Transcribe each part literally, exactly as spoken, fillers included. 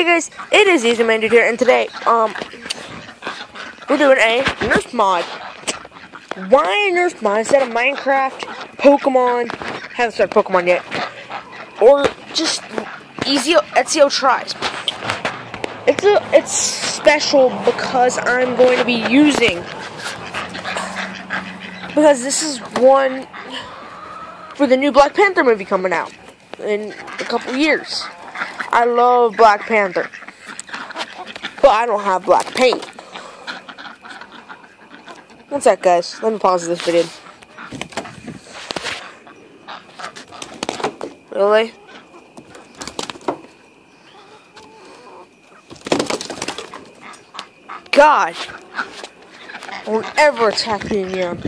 Hey guys, it is EasyMinded here, and today, um, we're doing a Nerf mod. Why Nerf mod instead of Minecraft, Pokemon, haven't started Pokemon yet, or just easy Ezio tries. It's a, it's special because I'm going to be using, because this is one for the new Black Panther movie coming out in a couple years. I love Black Panther, but I don't have black paint. One sec, guys. Let me pause this video. Really? God! Don't ever attack me again.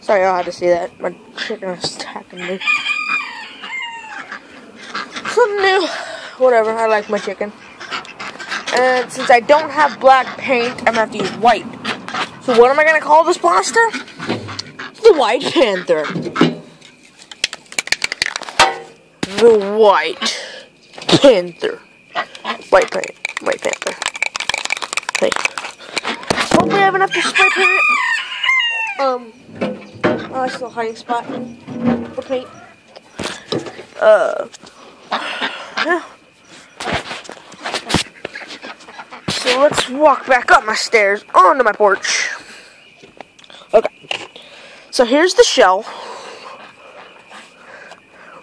Sorry, I had to see that. My chicken was attacking me. Something new. Whatever, I like my chicken. And since I don't have black paint, I'm gonna have to use white. So what am I gonna call this blaster? The White Panther. The White Panther. White paint. White Panther. Hey. Hopefully I have enough to spray paint it. Um oh, that's still a hiding spot for paint. Uh Yeah. So let's walk back up my stairs onto my porch. Okay. So here's the shell.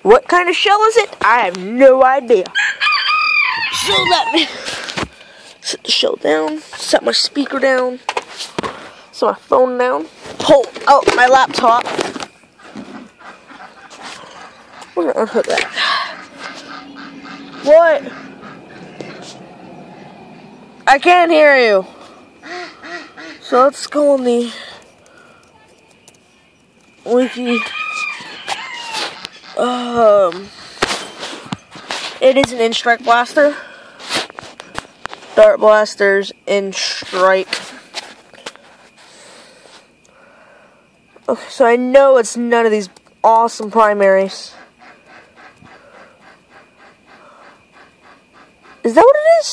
What kind of shell is it? I have no idea. So let me set the shell down, set my speaker down, set my phone down, pull out my laptop. We're gonna unhook that. What? I can't hear you. So let's go on the wiki. Um, it is an in-strike blaster. Dart blasters in-strike. Okay, so I know it's none of these awesome primaries. Is that what it is?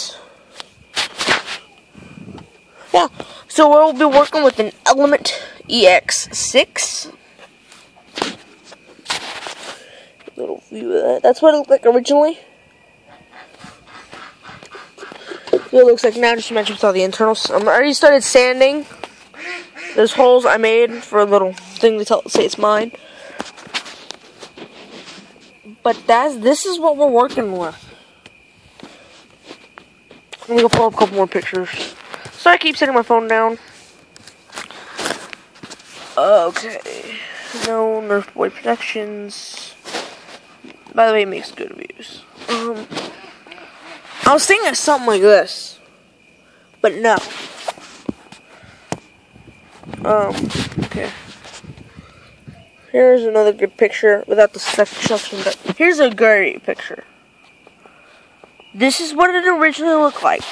Yeah. So we'll be working with an Element E X six. A little view of that. That's what it looked like originally. That's what it looks like now, just to match up with all the internals. I already started sanding. There's holes I made for a little thing to tell, say it's mine. But that's this is what we're working with. I'm gonna pull up a couple more pictures. So I keep setting my phone down. Okay. No Nerf Boy Productions. By the way, it makes good reviews. Um, I was thinking of something like this, but no. Um. Okay. Here's another good picture without the section. But here's a great picture. This is what it originally looked like.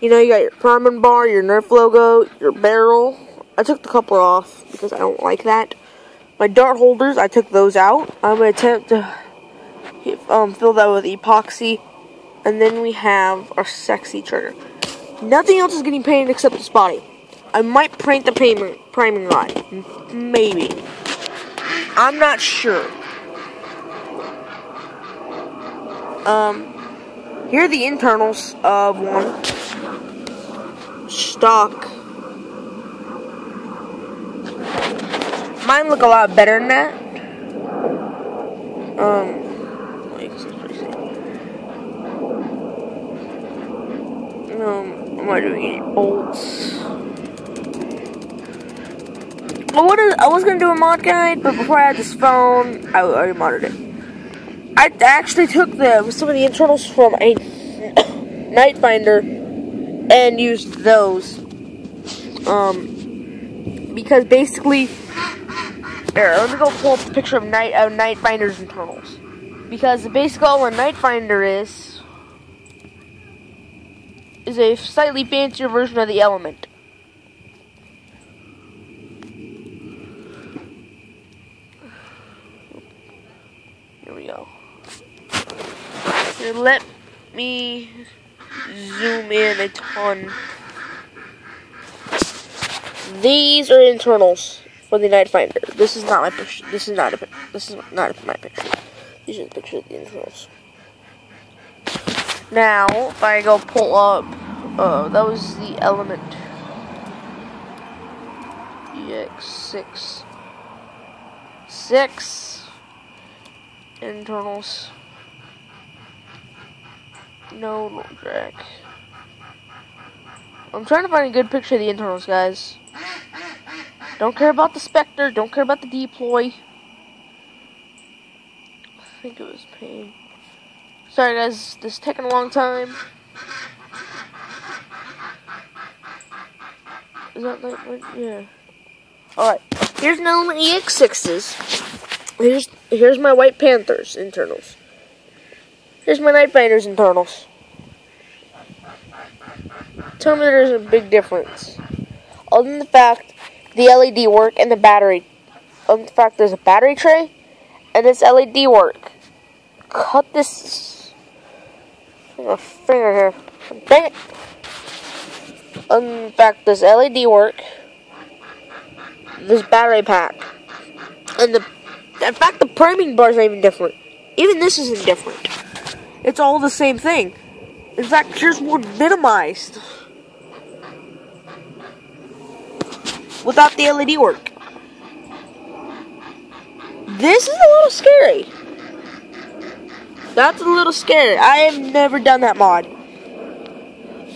You know, you got your Perman bar, your Nerf logo, your barrel. I took the coupler off because I don't like that. My dart holders, I took those out. I'm going to attempt to um, fill that with epoxy. And then we have our sexy trigger. Nothing else is getting painted except this body. I might paint the primer, priming rod. Maybe. I'm not sure. Um, here are the internals of one stock. Mine look a lot better than that. Um, wait, this is pretty safe. Um, am I doing any bolts? Well, what is, I was gonna do a mod guide, but before I had this phone, I already modded it. I actually took the some of the internals from a Nightfinder and used those, um, because basically, here, let me go pull up a picture of Night of Nightfinder's internals, because the basic goal of Nightfinder is is a slightly fancier version of the Element. So let me zoom in a ton. These are internals for the Nightfinder. This is not my picture. This is not a. This is not my picture. These are the picture of the internals. Now, if I go pull up, uh, that was the Element E X six. Six internals. No no drag. I'm trying to find a good picture of the internals, guys. Don't care about the Spectre. Don't care about the Deploy. I think it was pain. Sorry, guys. This is taking a long time. Is that like right? Yeah. All right. Here's an Element E X sixes. Here's here's my White Panther's internals. Here's my Nightfinder's internals. Tell me there's a big difference. Other than the fact the L E D work and the battery. Other than the fact there's a battery tray and it's L E D work. Cut this. I'm gonna finger here. Dang it. Other than the fact there's L E D work. This battery pack. And the in fact the priming bars are even different. Even this isn't different. It's all the same thing. In fact, here's more minimized. Without the L E D work. This is a little scary. That's a little scary. I have never done that mod.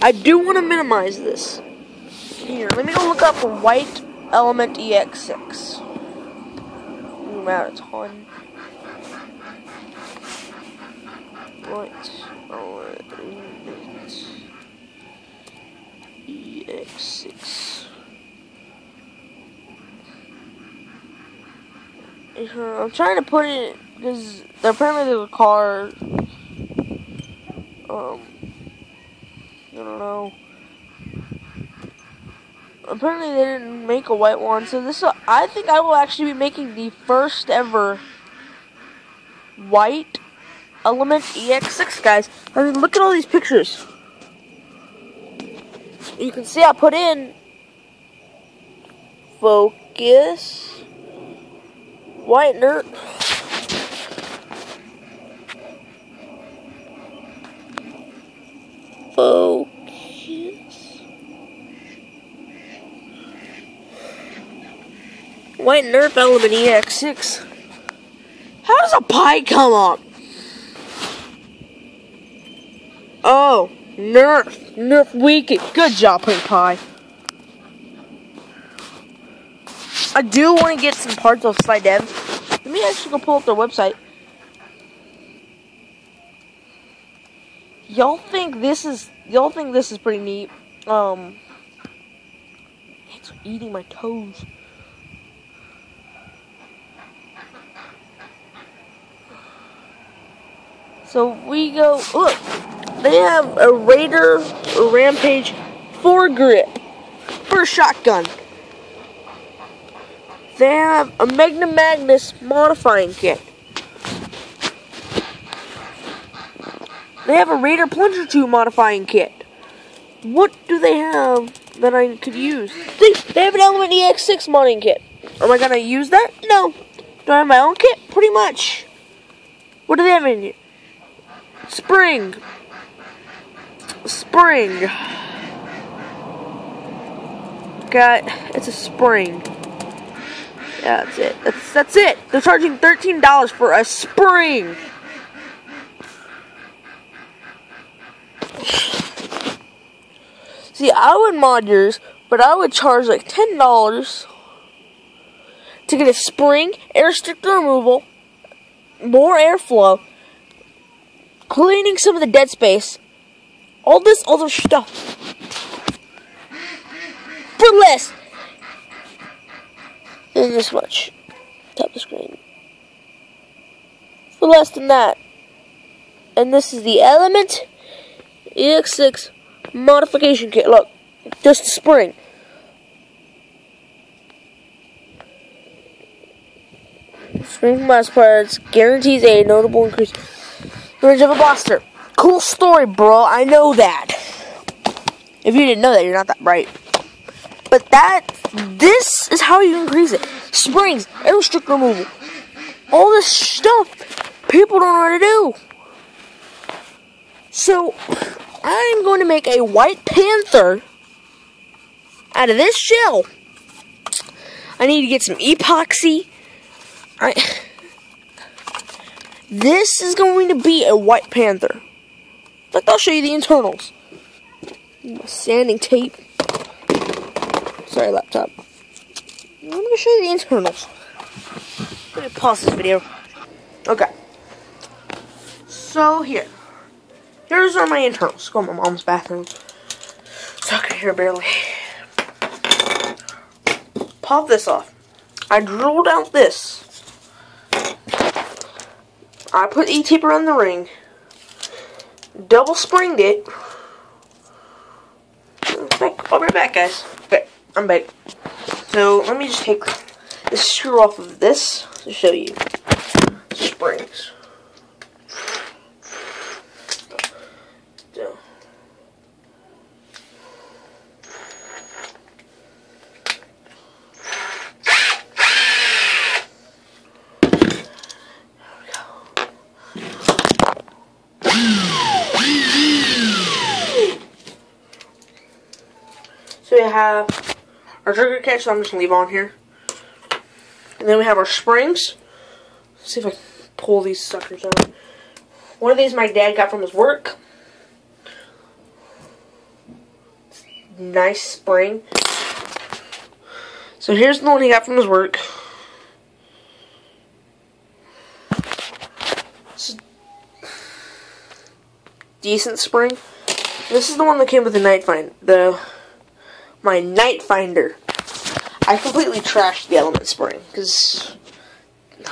I do want to minimize this. Here, let me go look up a White Element E X six. Zoom out a ton. Right. Element E X six. I'm trying to put it because they're apparently the car. Um, I don't know. Apparently they didn't make a white one, so this uh, I think I will actually be making the first ever white Element E X six, guys. I mean, look at all these pictures. You can see I put in focus white nerd. Focus white Nerf Element E X six. How does a pie come up? Oh, Nerf, Nerf Wicked. Good job, Pink Pie. I do want to get some parts of Side Dev. Let me actually go pull up their website. Y'all think this is y'all think this is pretty neat? Um, it's eating my toes. So we go look. They have a Raider Rampage foregrip for a shotgun. They have a Magnum Magnus modifying kit. They have a Raider Plunger two modifying kit. What do they have that I could use? They, they have an Element E X six modding kit. Am I going to use that? No. Do I have my own kit? Pretty much. What do they have in here? Spring. Spring. Got it's a spring. Yeah, that's it. That's that's it. They're charging thirteen dollars for a spring. See, I would mod yours, but I would charge like ten dollars to get a spring, air stricter removal, more airflow, cleaning some of the dead space. All this other stuff for less than this much. Tap the screen for less than that. And this is the Element E X six modification kit. Look, just the spring. Spring mass parts guarantees a notable increase in range of a blaster. Cool story, bro. I know that. If you didn't know that, you're not that bright. But that, this is how you increase it. Springs, air restrict removal. All this stuff people don't know how to do. So, I'm going to make a White Panther out of this shell. I need to get some epoxy. I, this is going to be a White Panther. But I'll show you the internals. Sanding tape. Sorry, laptop. I'm going to show you the internals. I'm going to pause this video. Okay. So, here. Here's all my internals. Go in my mom's bathroom. So I can hear barely. Pop this off. I drilled out this. I put E-tape around the ring. Double springed it. I'll be right back, guys. Okay, I'm back. So let me just take the screw off of this to show you springs. So. We have our trigger catch, so I'm just going to leave on here. And then we have our springs. Let's see if I can pull these suckers out. One of these my dad got from his work. Nice spring. So here's the one he got from his work. It's a decent spring. This is the one that came with the Nightfinder. The... My Nightfinder. I completely trashed the element spring because no,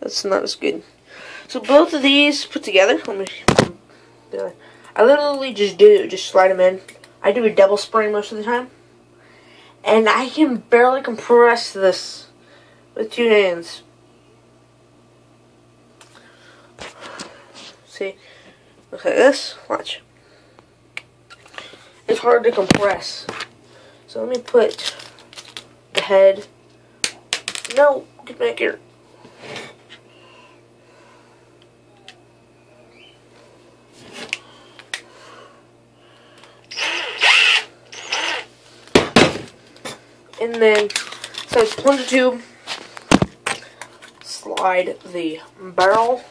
that's not as good. So both of these put together. Let me. I literally just do just slide them in. I do a double spring most of the time, and I can barely compress this with two hands. See, looks like this. Watch. It's hard to compress. So let me put the head. No, get back here. And then, so it's plunger tube. Slide the barrel.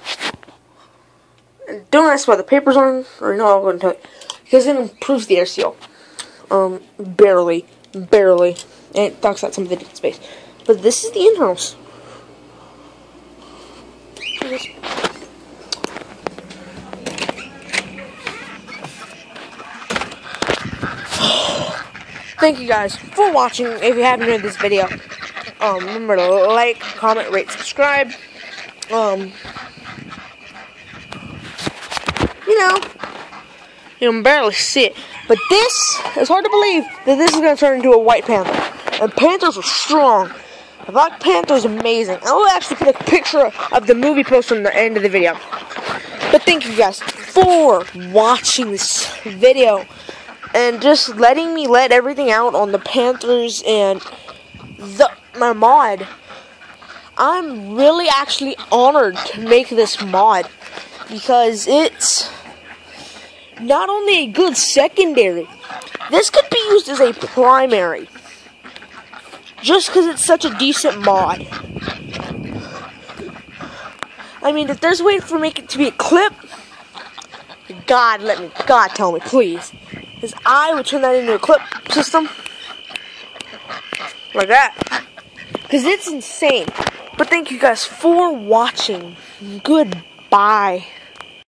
And don't ask why the paper's on, or you know I'm going to tell you. Because it improves the air seal. Um, barely. Barely. And it knocks out some of the dead space. But this is the internals. Thank you guys for watching. If you haven't heard this video, um, remember to like, comment, rate, subscribe. Um, you know. You can barely see it. But this, it's hard to believe that this is going to turn into a White Panther. And Panthers are strong. The Black Panther is amazing. I will actually put a picture of the movie post on the end of the video. But thank you guys for watching this video. And just letting me let everything out on the Panthers and the my mod. I'm really actually honored to make this mod. Because it's... not only a good secondary, this could be used as a primary. Just because it's such a decent mod. I mean, if there's a way for make it to be a clip, God let me, God tell me, please. Because I would turn that into a clip system. Like that. Because it's insane. But thank you guys for watching. Goodbye.